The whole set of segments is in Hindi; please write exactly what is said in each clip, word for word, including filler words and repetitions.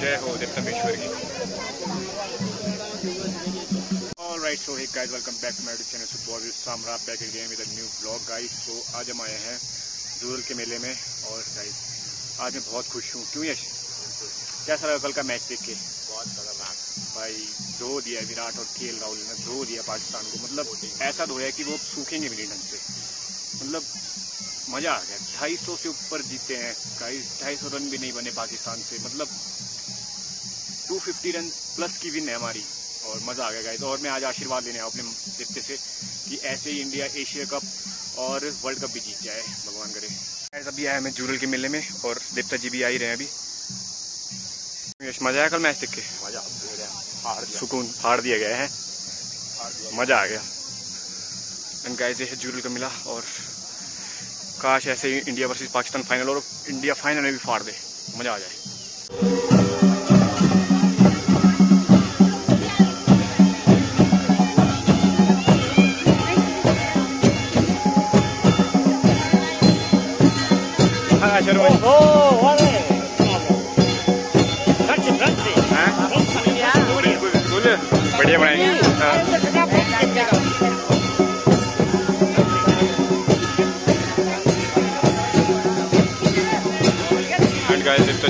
जय हो देवता महेश्वर की। All right, so hey guys, welcome back to my YouTube channel football with Samra, back again with new blog guys. So आज हम आए हैं जुरल के मेले में और गाइस आज मैं बहुत खुश हूँ। क्यों यश, कैसा लगा कल का मैच देख के? बहुत खतरनाक भाई, धो दिया विराट और के एल राहुल ने, धो दिया पाकिस्तान को। मतलब ऐसा धोया कि वो सूखेंगे भी नहीं ढंग से, मतलब मज़ा आ गया। ढाई सौ से ऊपर जीते हैं गाइस, ढाई सौ रन भी नहीं बने पाकिस्तान से, मतलब दो सौ पचास रन प्लस की विन है हमारी और मज़ा आ गया गाइस। और मैं आज आशीर्वाद लेने आया अपने देखते से कि ऐसे ही इंडिया एशिया कप और वर्ल्ड कप भी जीत जाए, भगवान करे। गाइस अभी आया मैं जुरल के मेले में और देवता जी भी आ ही रहे हैं अभी। मज़ा आया कल मैच देख के? मज़ा आ गया, सुकून फाड़ दिया गया है, मज़ा आ गया। एंड गाइस ये है जुरल का मेला और काश ऐसे ही इंडिया वर्सेस पाकिस्तान फाइनल और इंडिया फाइनल में भी फाड़ दे, मज़ा आ जाए। हाँ शर्मा जी, बढ़िया बनाएंगे।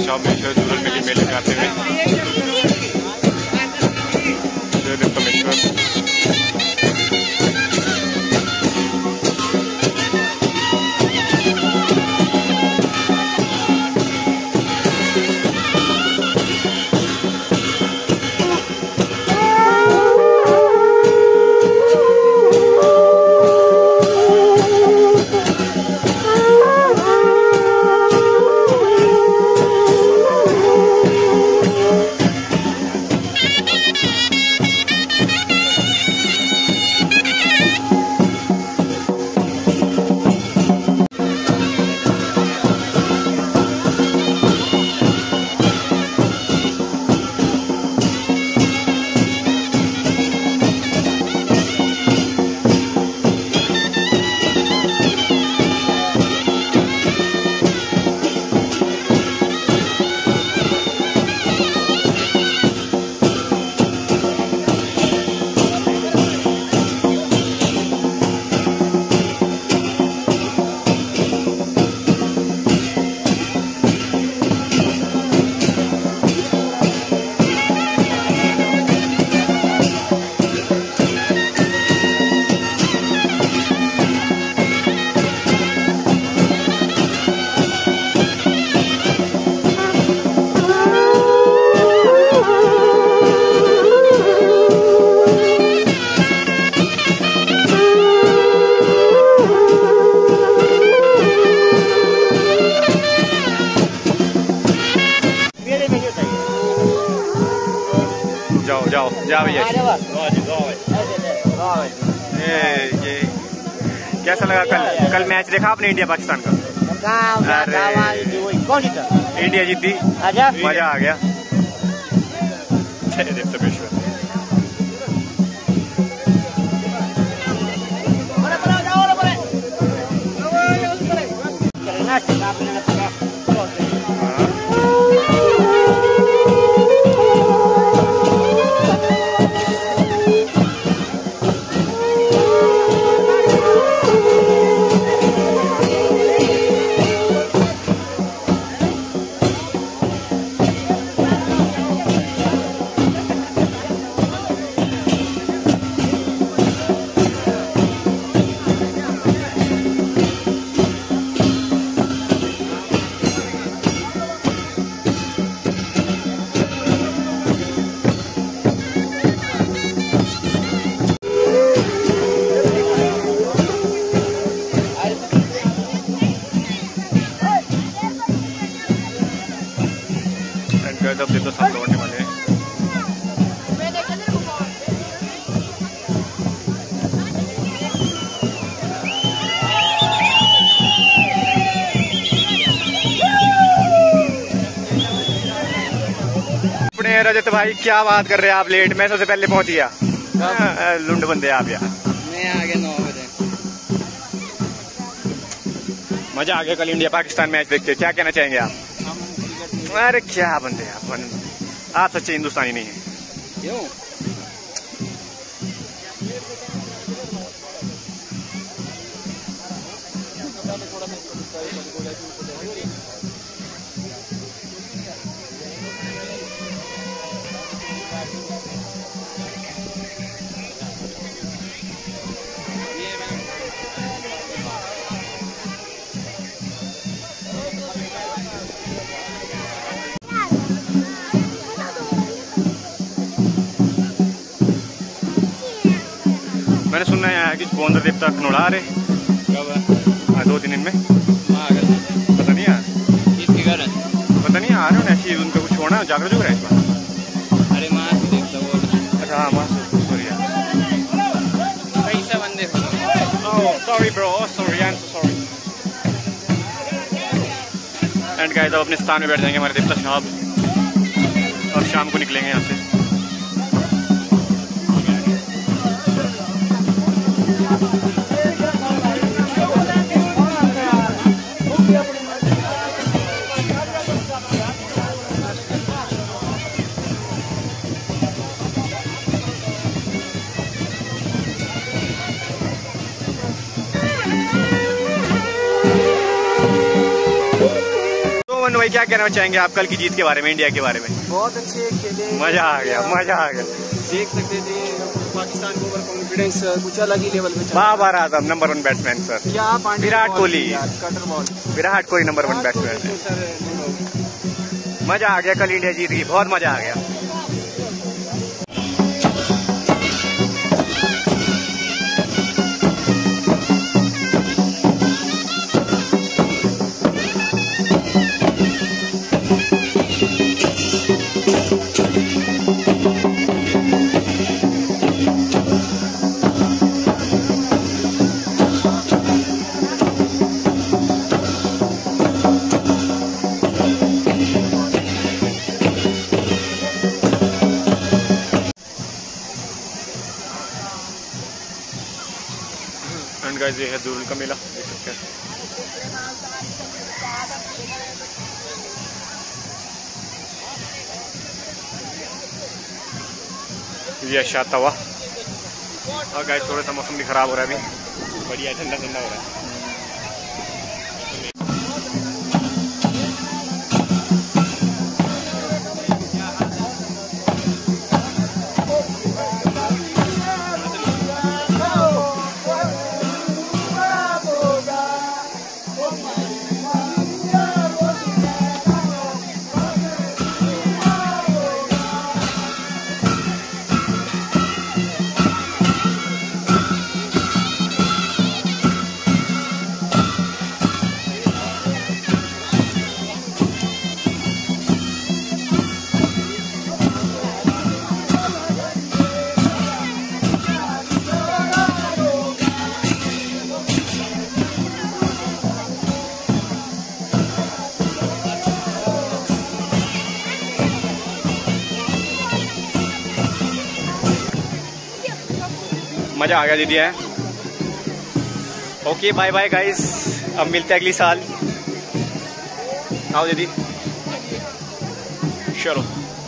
शाम में जुरल मेले मेले में आते जाओ भैया। ये कैसा लगा कल कल मैच देखा आपने इंडिया पाकिस्तान का? कौन जीता? इंडिया जीती, मजा आ गया। सब तो सब लौटने वाले हैं। अपने रजत भाई क्या बात कर रहे हैं आप, लेट मैं सबसे पहले पहुंच गया। लुंड बंदे आप यार, मैं आ गया नौ बजे। मजा आ गया कल इंडिया पाकिस्तान मैच देख के, क्या कहना चाहेंगे आप? अरे क्या बंदे आप, आप सच्चे हिंदुस्तानी नहीं है। क्यों? मैंने सुना है कि पौंदर देवता खनोड़ा आ रहे हैं दो तीन दिन में, पता नहीं यार इसके कारण, पता नहीं आ रहे ऐसी उनका कुछ होना जागरूक हो रहा है इस बार। अरे माँ से देवता वो, अच्छा माँ से सॉरी यार, कैसा बंदे हो, sorry bro, sorry I am so sorry. And guys अब अपने स्थान में बैठ जाएंगे हमारे देवता साहब और शाम को निकलेंगे यहाँ से। भाई क्या कहना चाहेंगे आप कल की जीत के बारे में, इंडिया के बारे में? बहुत अच्छे खेले, मजा आ गया, मजा आ गया। देख सकते थे पाकिस्तान को ओवर कॉन्फिडेंस कुछ अलग ही लेवल पे। Babar Azam number one batsman sir, क्या Virat Kohli, cutter ball, Virat Kohli number one batsman है सर। मजा आ गया, कल इंडिया जीत गई, बहुत मजा आ गया। ये है जुरल का मेला, देख सकते हैं। ये अच्छा तवा और गाइस थोड़ा सा मौसम भी खराब हो रहा है अभी, बढ़िया ठंडा ठंडा हो रहा है। मज़ा आ गया दीदी है। ओके बाय बाय गाइस, अब मिलते हैं अगली साल। आओ दीदी, चलो।